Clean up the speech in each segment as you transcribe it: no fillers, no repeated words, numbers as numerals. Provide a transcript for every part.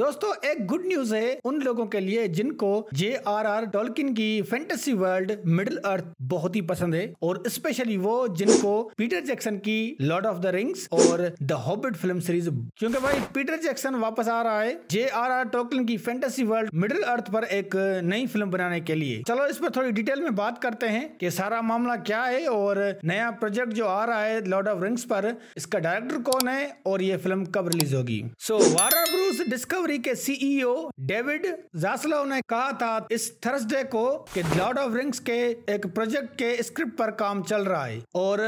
दोस्तों एक good news है उन लोगों के लिए जिनको J.R.R. टोल्किन की फैंटेसी वर्ल्ड मिडिल अर्थ बहुत ही पसंद है और स्पेशली वो जिनको पीटर जैक्सन की लॉर्ड ऑफ द रिंग्स और द हॉबिट फिल्म सीरीज, क्योंकि भाई पीटर जैक्सन वापस आ रहा है J.R.R. टोल्किन की फैंटेसी वर्ल्ड मिडिल अर्थ पर एक नई फिल्म बनाने के लिए। चलो इस पर थोड़ी डिटेल में बात करते हैं कि सारा मामला क्या है और नया प्रोजेक्ट जो आ रहा है लॉर्ड ऑफ रिंग्स पर, इसका डायरेक्टर कौन है और ये फिल्म कब रिलीज होगी। सो वार्नर ब्रोस डिस्कवरी के सीईओ डेविड जास्लाव ने कहा था इस थर्सडे को कि लॉर्ड ऑफ रिंग्स के एक प्रोजेक्ट के स्क्रिप्ट पर काम चल रहा है और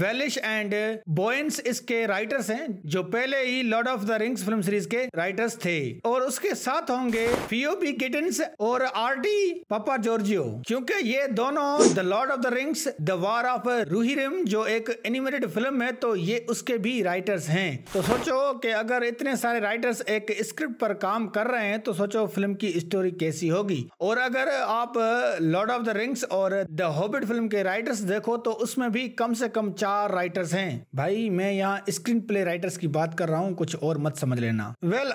वेलिश एंड बोयंस इसके राइटर्स हैं जो पहले ही Lord of the Rings film series के राइटर्स थे, और उसके साथ होंगे फियोबी किटिंस और आरटी पापा जॉर्जियो, क्योंकि ये दोनों the Lord of the rings the War of Rohirrim जो एक एनिमेटेड फिल्म है तो ये उसके भी राइटर्स हैं। तो सोचो कि अगर इतने सारे राइटर्स एक स्क्रिप्ट पर काम कर रहे हैं तो सोचो फिल्म की स्टोरी कैसी होगी। और अगर आप लॉर्ड ऑफ द रिंग्स और द हॉबिट फिल्म के राइटर्स देखो तो उसमें भी कम से कम 4 राइटर्स हैं। भाई मैं यहाँ स्क्रीन प्ले राइटर्स की बात कर रहा हूँ, कुछ और मत समझ लेना।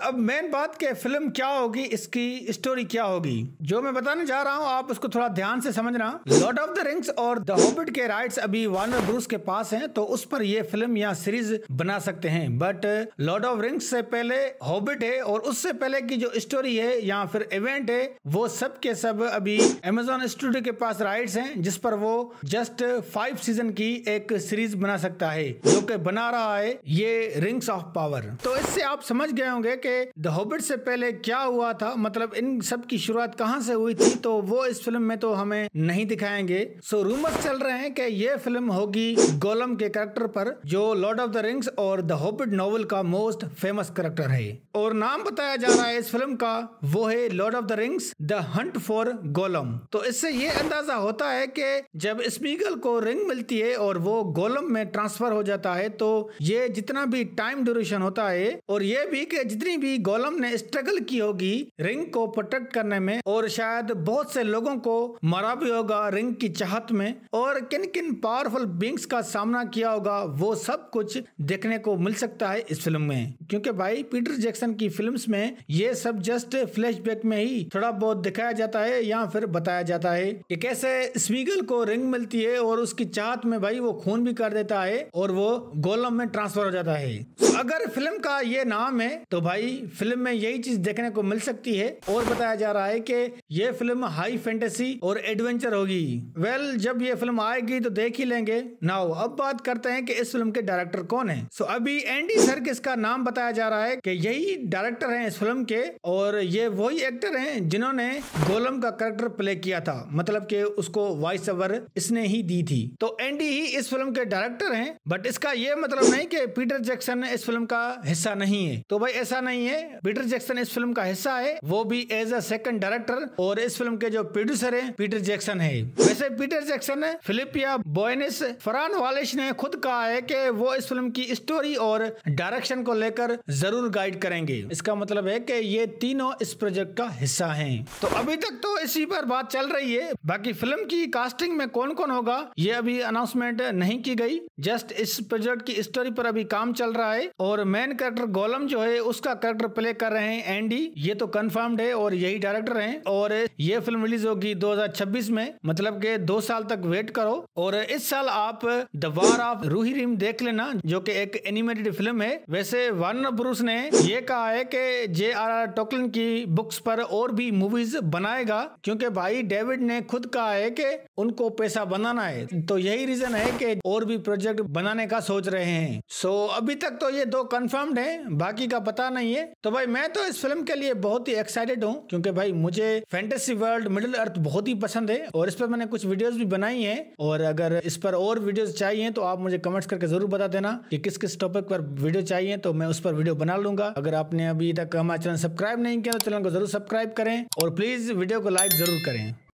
अब मेन बात के फिल्म क्या होगी, इसकी स्टोरी क्या होगी जो मैं बताने जा रहा हूँ, आप उसको थोड़ा ध्यान से समझना। लॉर्ड ऑफ द रिंग्स और द हॉबिट के राइट्स अभी वार्नर ब्रूस के पास है तो उस पर ये फिल्म या सीरीज बना सकते हैं, बट लॉर्ड ऑफ रिंग्स से पहले हॉबिट है और उससे पहले की जो स्टोरी है या फिर इवेंट है वो सब के सब अभी Amazon स्टूडियो के पास राइट्स हैं, जिस पर वो जस्ट 5 सीजन की एक सीरीज बना सकता है जो कि बना रहा है ये रिंग्स ऑफ पावर। तो इससे आप समझ गए होंगे कि द हॉबिट से पहले क्या हुआ था, मतलब इन सब की शुरुआत कहां से हुई थी, तो वो इस फिल्म में तो हमें नहीं दिखाएंगे। सो रूमर्स चल रहे हैं कि ये फिल्म होगी गोलम के कैरेक्टर पर जो लॉर्ड ऑफ द रिंग्स और द हॉबिट नॉवल का मोस्ट फेमस कैरेक्टर है, और नाम बताया जा रहा है इस फिल्म का वो है Lord of the rings the Hunt for Gollum. तो इससे ये अंदाजा होता है कि जब स्मीगल को रिंग मिलती है और वो गोलम में ट्रांसफर हो जाता है तो ये जितना भी टाइम ड्यूरेशन होता है और ये भी कि जितनी भी गोलम ने स्ट्रगल की होगी रिंग को प्रोटेक्ट करने में, और शायद बहुत से लोगों को मारा भी होगा रिंग की चाहत में, और किन किन पावरफुल बींग्स का सामना किया होगा, वो सब कुछ देखने को मिल सकता है इस फिल्म में। क्योंकि भाई पीटर जैक्सन की फिल्म्स में ये सब जस्ट फ्लैशबैक में ही थोड़ा बहुत दिखाया जाता है या फिर बताया जाता है कि कैसे स्मीगल को रिंग मिलती है और उसकी चाहत में भाई वो खून भी कर देता है और वो गोलम में ट्रांसफर हो जाता है। अगर फिल्म का ये नाम है तो भाई फिल्म में यही चीज देखने को मिल सकती है, और बताया जा रहा है कि ये फिल्म हाई फैंटेसी और एडवेंचर होगी। वेल जब ये फिल्म आएगी तो देख ही लेंगे। नाउ अब बात करते हैं कि इस फिल्म के डायरेक्टर कौन है। सो अभी एंडी सर्किस का नाम बताया जा रहा है कि यही डायरेक्टर हैं इस फिल्म के, और ये वही एक्टर हैं जिन्होंने गोलम का कैरेक्टर प्ले किया था, मतलब कि उसको वॉइस ओवर इसने ही दी थी। तो एंडी ही इस फिल्म के डायरेक्टर हैं, बट इसका ये मतलब नहीं कि पीटर जैक्सन इस फिल्म का हिस्सा नहीं है। तो भाई ऐसा नहीं है, पीटर जैक्सन इस फिल्म का हिस्सा है, वो भी एज अ सेकंड डायरेक्टर, और इस फिल्म के जो प्रोड्यूसर है पीटर जैक्सन है। वैसे पीटर जैक्सन फिलिपिया बोयनिस फरान वालिश ने खुद कहा है कि वो इस फिल्म की स्टोरी और डायरेक्शन को लेकर जरूर गाइड करेंगे। इसका मतलब है कि ये तीनों इस प्रोजेक्ट का हिस्सा हैं। तो अभी तक तो इसी पर बात चल रही है, बाकी फिल्म की कास्टिंग में कौन कौन होगा ये अभी अनाउंसमेंट नहीं की गई, जस्ट इस प्रोजेक्ट की स्टोरी पर अभी काम चल रहा है, और मेन कैरेक्टर गोलम जो है उसका कैरेक्टर प्ले कर रहे हैं एंडी, ये तो कंफर्म्ड है और यही डायरेक्टर हैं, और ये फिल्म रिलीज होगी 2026 में, मतलब के 2 साल तक वेट करो। और इस साल आप द वॉर ऑफ रोहिरिम देख लेना जो की एक एनिमेटेड फिल्म है। वैसे वार्नर ब्रूस ने ये कहा है कि J.R.R. टोल्किन की बुक्स पर और भी मूवीज बनाएगा, क्योंकि भाई डेविड ने खुद कहा है कि उनको पैसा बनाना है, तो यही रीजन है कि और भी प्रोजेक्ट बनाने का सोच रहे हैं। सो अभी तक तो ये 2 कंफर्म्ड हैं, बाकी का पता नहीं है। तो भाई मैं तो इस फिल्म के लिए बहुत ही एक्साइटेड हूँ, क्योंकि भाई मुझे फैंटेसी वर्ल्ड मिडिल अर्थ बहुत ही पसंद है और इस पर मैंने कुछ वीडियोज भी बनाई है, और अगर इस पर और वीडियोज चाहिए तो आप मुझे कमेंट्स करके जरूर बता देना कि किस किस टॉपिक पर वीडियो चाहिए, तो मैं उस पर वीडियो बना लूंगा। अगर आपने अभी तक हमारा चैनल सब्सक्राइब नहीं किया तो चैनल को जरूर सब्सक्राइब करें और प्लीज वीडियो को लाइक जरूर करें।